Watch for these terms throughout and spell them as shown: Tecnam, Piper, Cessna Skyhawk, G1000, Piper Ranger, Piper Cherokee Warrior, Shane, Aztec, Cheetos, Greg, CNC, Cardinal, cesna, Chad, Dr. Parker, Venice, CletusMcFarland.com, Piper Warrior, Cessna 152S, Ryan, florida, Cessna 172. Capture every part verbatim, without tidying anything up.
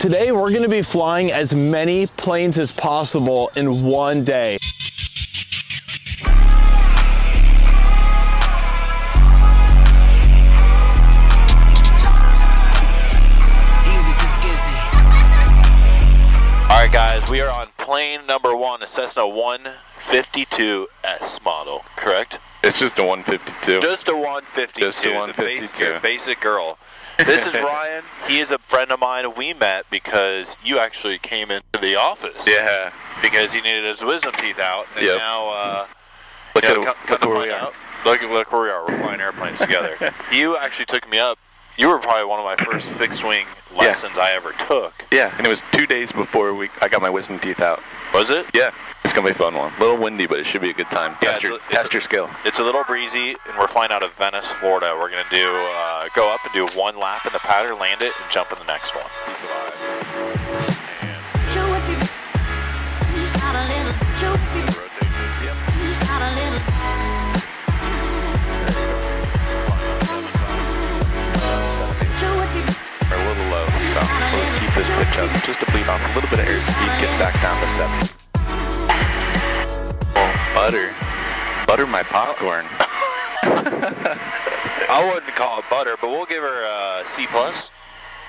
Today we're going to be flying as many planes as possible in one day. Alright guys, we are on plane number one, a Cessna one fifty-two S model, correct? It's just a one fifty-two. Just a one fifty-two. Just a one fifty-two. The basic, basic girl. This is Ryan. He is a friend of mine. We met because you actually came into the office. Yeah. Because he needed his wisdom teeth out. And yep. now, uh, look, you know, at, come, look come where we are. Out, look, look where we are. We're flying airplanes together. You actually took me up. You were probably one of my first fixed wing lessons yeah. I ever took. Yeah, and it was two days before we I got my wisdom teeth out. Was it? Yeah. It's going to be a fun one. A little windy, but it should be a good time. Yeah, test your, a, test your a, skill. It's a little breezy, and we're flying out of Venice, Florida. We're going to do uh, go up and do one lap in the powder, land it, and jump in the next one. That's a lot. Let's keep this pitch up just to bleed off a little bit of airspeed, get back down to seven. Oh, butter. Butter my popcorn. I wouldn't call it butter, but we'll give her a C plus,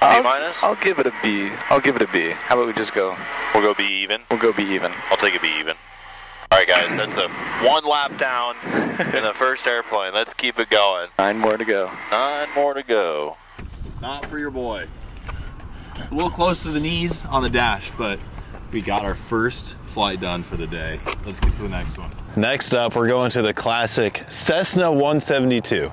B minus. I'll give it a B. I'll give it a B. How about we just go? We'll go B even? We'll go B even. I'll take a B even. All right, guys, that's a one lap down in the first airplane. Let's keep it going. Nine more to go. Nine more to go. Not for your boy. A little close to the knees on the dash, but we got our first flight done for the day. Let's get to the next one. Next up, we're going to the classic Cessna one seventy-two.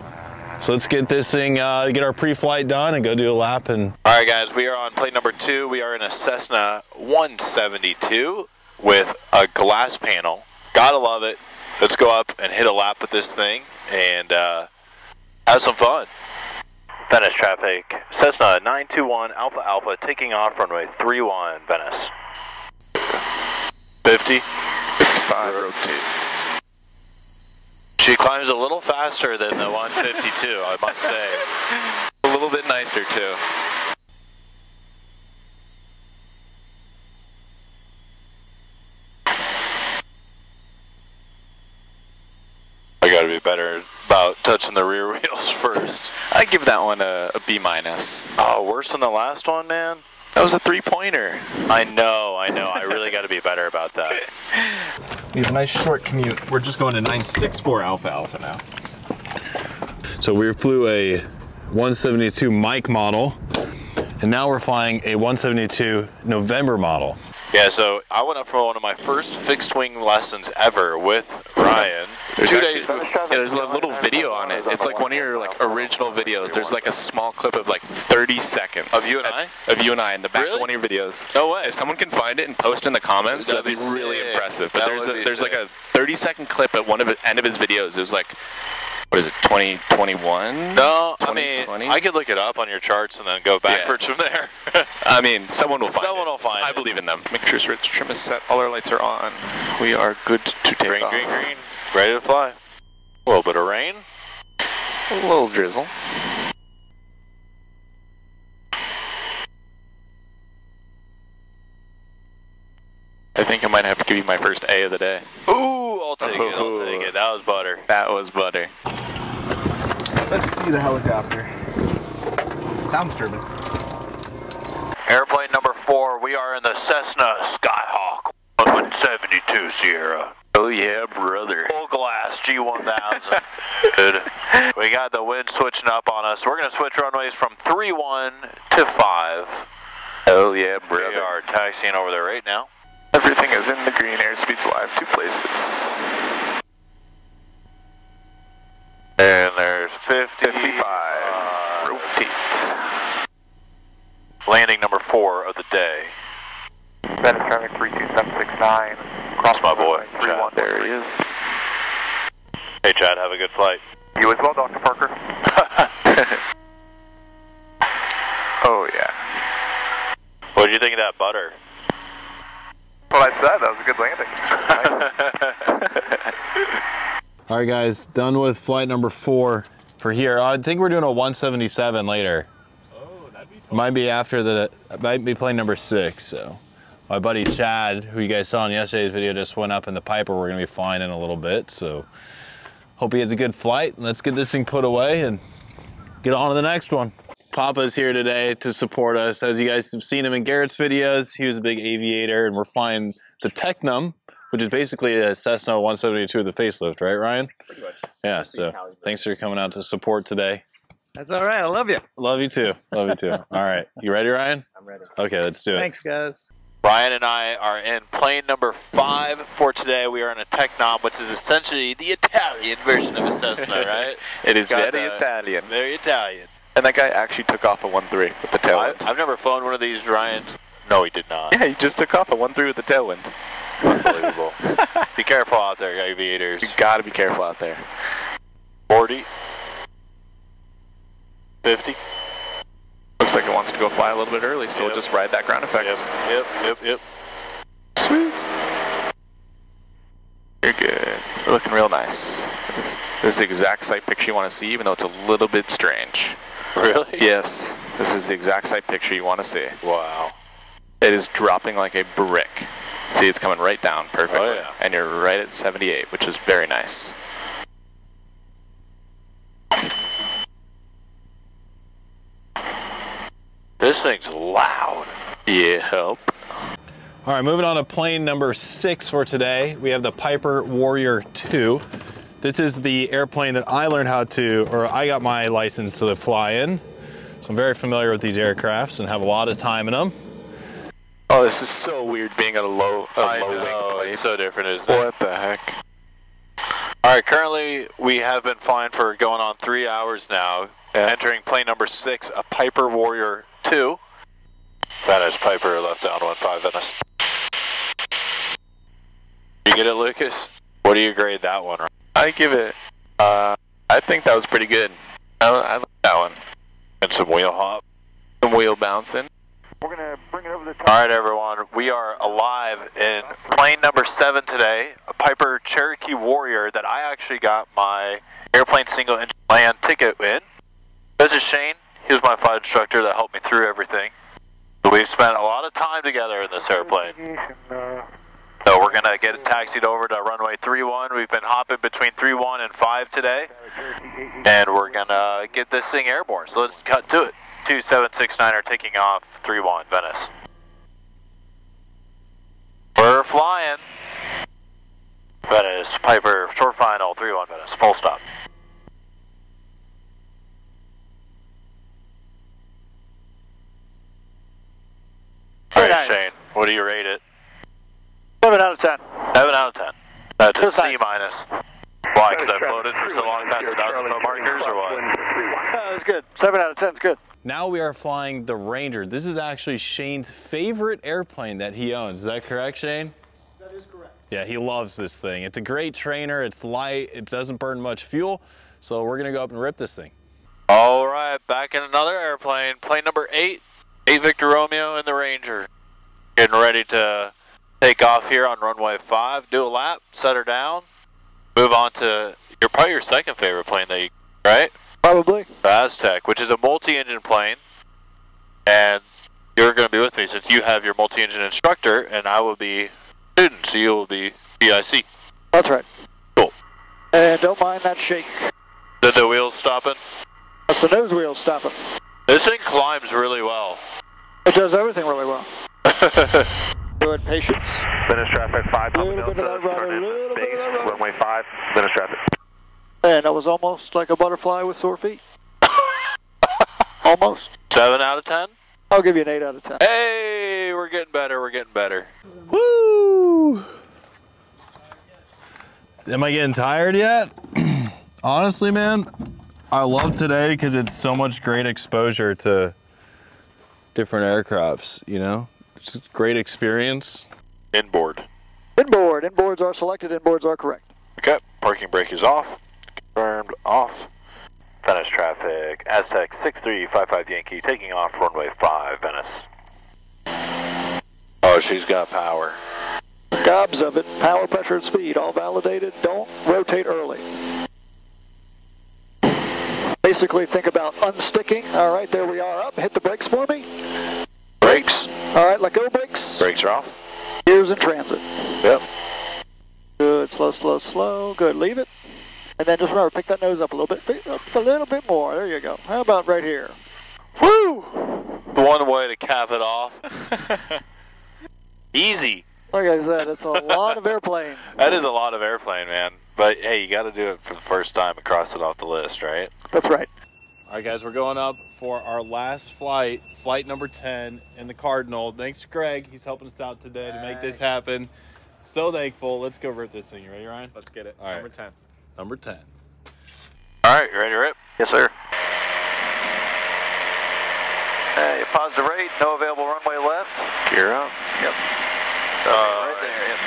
So let's get this thing, uh, get our pre-flight done and go do a lap. And all right, guys, we are on plane number two. We are in a Cessna one seventy-two with a glass panel. Gotta love it. Let's go up and hit a lap with this thing and uh, have some fun. Venice traffic, Cessna nine two one Alpha Alpha, taking off runway three one, Venice. fifty, fifty-five, rotate. She climbs a little faster than the one fifty-two, I must say. A little bit nicer, too. I gotta be better about touching the rear wheels first. I give that one a, a B minus. Oh, worse than the last one, man? That was a three-pointer. I know, I know. I really got to be better about that. We have a nice short commute. We're just going to nine six four Alpha Alpha now. So we flew a one seventy-two Mike model, and now we're flying a one seventy-two November model. Yeah, so I went up for one of my first fixed-wing lessons ever with Ryan. There's Two days. Yeah, there's a little video on it. It's like one of your like original videos. There's like a small clip of like thirty seconds. Of you and I? Of you and I in the back really? of one of your videos. No way. If someone can find it and post in the comments, that'd, that'd be sick. Really impressive. But that there's a, there's sick. like a thirty-second clip at one of the end of his videos. It was like, what is it, twenty twenty-one? No, I mean, I could look it up on your charts and then go backwards yeah. from there. I mean, someone will find someone it. Someone will find I it. I believe in them. Make sure switch trim is set. All our lights are on. We are good to take green, off. Green, green, green. Ready to fly. A little bit of rain. A little drizzle. I think I might have to give you my first A of the day. Ooh, I'll take oh, it, I'll take it. That was butter. That was butter. Let's see the helicopter. Sounds turbid. Airplane number four, we are in the Cessna Skyhawk one seventy-two Sierra. Oh yeah, brother. Full glass, G one thousand. Dude. We got the wind switching up on us. We're going to switch runways from three one to five. Oh yeah, brother. We are taxiing over there right now. Everything is in the green, airspeed's live, two places. And there's fifty, fifty-five. Rotate. Landing number four of the day. Venice traffic three two seven six nine. Cross my boy, Chad. There he is. Hey Chad, have a good flight. You as well, Doctor Parker. Oh yeah. What did you think of that butter? Well, I said that was a good landing. Nice. All right, guys, done with flight number four for here. I think we're doing a one seventy-seven later. Oh, that'd be It might be after the, it might be plane number six, so. My buddy Chad, who you guys saw in yesterday's video, just went up in the Piper. We're gonna be flying in a little bit, so. Hope he has a good flight. Let's get this thing put away and get on to the next one. Papa's here today to support us. As you guys have seen him in Garrett's videos, he was a big aviator, and we're flying the Tecnam, which is basically a Cessna one seventy-two with a facelift, right, Ryan? Pretty much. Yeah, so thanks for coming out to support today. That's all right, I love you. Love you too, love you too. All right, you ready, Ryan? I'm ready. Okay, let's do it. Thanks, guys. Ryan and I are in plane number five for today. We are in a Tecnam, which is essentially the Italian version of a Cessna, right? It is very the, Italian. Very Italian. And that guy actually took off a one three with the tailwind. I, I've never flown one of these, Ryan. No, he did not. Yeah, he just took off a one three with the tailwind. Unbelievable. Be careful out there, aviators. You gotta be careful out there. forty. fifty. Looks like it wants to go fly a little bit early, so yep. We'll just ride that ground effect. Yep, yep, yep, yep. Sweet. You're good. You're looking real nice. This, this is the exact sight picture you want to see, even though it's a little bit strange. Really? Yes. This is the exact sight picture you want to see. Wow. It is dropping like a brick. See, it's coming right down perfectly. Oh, yeah. And you're right at seventy-eight, which is very nice. This thing's loud. Yeah, help. All right, moving on to plane number six for today. We have the Piper Warrior two. This is the airplane that I learned how to, or I got my license to fly in. So I'm very familiar with these aircrafts and have a lot of time in them. Oh, this is so weird being at a low, a I low know, wing. It's so different, isn't it? What the heck? All right, currently we have been flying for going on three hours now. Yeah. Entering plane number six, a Piper Warrior two. Venice, Piper, left down one five, Venice. You get it, Lucas? What do you grade that one? I give it, uh, I think that was pretty good. I, I like that one. And some wheel hop. Some wheel bouncing. We're going to bring it over the top. All right, everyone. We are alive in plane number seven today, a Piper Cherokee Warrior that I actually got my airplane single engine land ticket in. This is Shane. He was my flight instructor that helped me through everything. So we've spent a lot of time together in this airplane. So we're going to get taxied over to runway three one. We've been hopping between three one and five today. And we're going to get this thing airborne. So let's cut to it. two seven six nine are taking off, three one, Venice. We're flying. Venice, Piper, short final, three one, Venice, full stop. All right, Shane, what do you rate it? seven out of ten. seven out of ten. That's a C minus. Why, because I floated for so long past one thousand foot markers or what? No, it's good. seven out of ten is good. Now we are flying the Ranger. This is actually Shane's favorite airplane that he owns. Is that correct, Shane? That is correct. Yeah, he loves this thing. It's a great trainer. It's light. It doesn't burn much fuel. So we're going to go up and rip this thing. All right, back in another airplane. Plane number eight. eight Victor Romeo and the Ranger. Getting ready to take off here on runway five. Do a lap, set her down. Move on to your probably your second favorite plane that you right? Probably. The Aztec, which is a multi-engine plane. And you're going to be with me since you have your multi-engine instructor and I will be student, so you will be B I C. That's right. Cool. And don't mind that shake. Did the wheels stopping? That's the nose wheels stopping. This thing climbs really well. It does everything really well. Good patience. Venice traffic five. A little bit of that rudder, little bit of that rudder. Runway five, Venice traffic. Man, that was almost like a butterfly with sore feet. Almost. Seven out of ten? I'll give you an eight out of ten. Hey, we're getting better, we're getting better. Woo! Am I getting tired yet? Honestly, man. I love today because it's so much great exposure to different aircrafts, you know? It's a great experience. Inboard. Inboard. Inboards are selected. Inboards are correct. Okay. Parking brake is off. Confirmed off. Venice traffic. Aztec six three five five Yankee taking off runway five, Venice. Oh, she's got power. Gobs of it. Power, pressure, and speed. All validated. Don't rotate early. basically think about unsticking. All right, there we are up. Hit the brakes for me. Brakes. All right, let go brakes. Brakes are off. Gears in transit. Yep. Good, slow, slow, slow. Good, leave it. And then just remember, pick that nose up a little bit. Pick up a little bit more. There you go. How about right here? Woo! One way to cap it off. Easy. Like I said, it's a lot of airplane. That is a lot of airplane, man. But hey, you got to do it for the first time and cross it off the list, right? That's right. All right, guys, we're going up for our last flight, flight number ten in the Cardinal. Thanks to Greg. He's helping us out today to make this happen. So thankful. Let's go rip this thing. You ready, Ryan? Let's get it. All right. Number ten. Number ten. All right, you ready to rip? Yes, sir. Hey, positive rate, no available runway left. Gear up. Yep. Uh, right there, yep.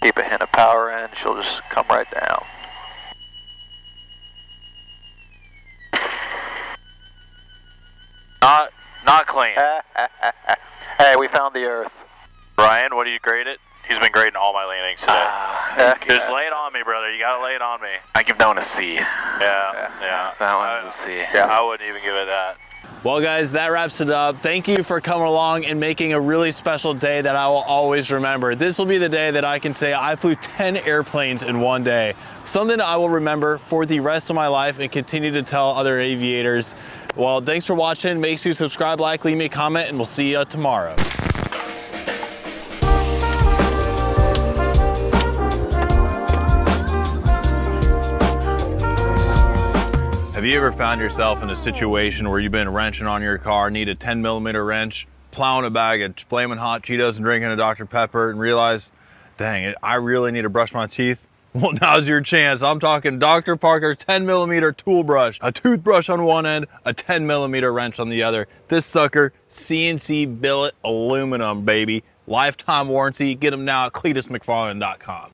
Keep a hint of power in, she'll just come right down. Not, not clean. Hey, we found the earth. Ryan, what do you grade it? He's been grading all my landings today. Uh, just yeah. lay it on me, brother. You gotta lay it on me. I give that one a C. Yeah, yeah. yeah. That one's I, a C. Yeah, I wouldn't even give it that. Well guys, that wraps it up. Thank you for coming along and making a really special day that I will always remember. This will be the day that I can say I flew ten airplanes in one day. Something I will remember for the rest of my life and continue to tell other aviators. Well, thanks for watching. Make sure you subscribe, like, leave me a comment, and we'll see you tomorrow. Have you ever found yourself in a situation where you've been wrenching on your car, need a ten millimeter wrench, plowing a bag of flaming hot Cheetos and drinking a Doctor Pepper and realize, dang it, I really need to brush my teeth? Well, now's your chance. I'm talking Doctor Parker ten millimeter tool brush, a toothbrush on one end, a ten millimeter wrench on the other. This sucker, C N C billet aluminum, baby. Lifetime warranty. Get them now at Cletus McFarland dot com.